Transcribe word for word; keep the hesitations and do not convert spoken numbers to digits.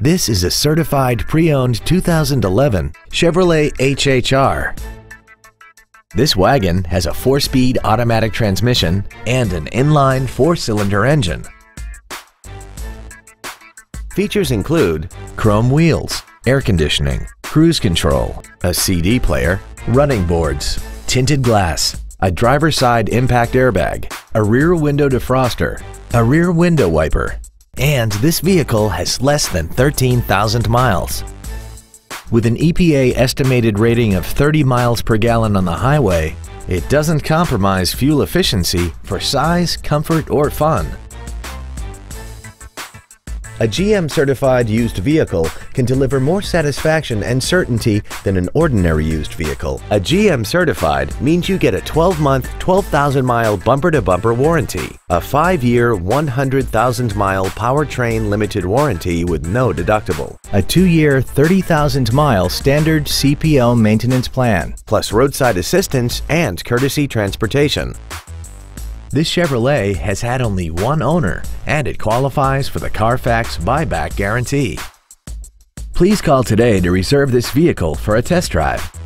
This is a certified pre-owned two thousand eleven Chevrolet H H R. This wagon has a four-speed automatic transmission and an inline four-cylinder engine. Features include chrome wheels, air conditioning, cruise control, a C D player, running boards, tinted glass, a driver's side impact airbag, a rear window defroster, a rear window wiper, and this vehicle has less than thirteen thousand miles. With an E P A estimated rating of thirty miles per gallon on the highway, it doesn't compromise fuel efficiency for size, comfort, or fun. A G M-certified used vehicle can deliver more satisfaction and certainty than an ordinary used vehicle. A G M-certified means you get a twelve-month, twelve thousand mile bumper-to-bumper warranty, a five-year, one hundred thousand mile powertrain limited warranty with no deductible, a two-year, thirty thousand mile standard C P L maintenance plan, plus roadside assistance and courtesy transportation. This Chevrolet has had only one owner, and it qualifies for the Carfax buyback guarantee. Please call today to reserve this vehicle for a test drive.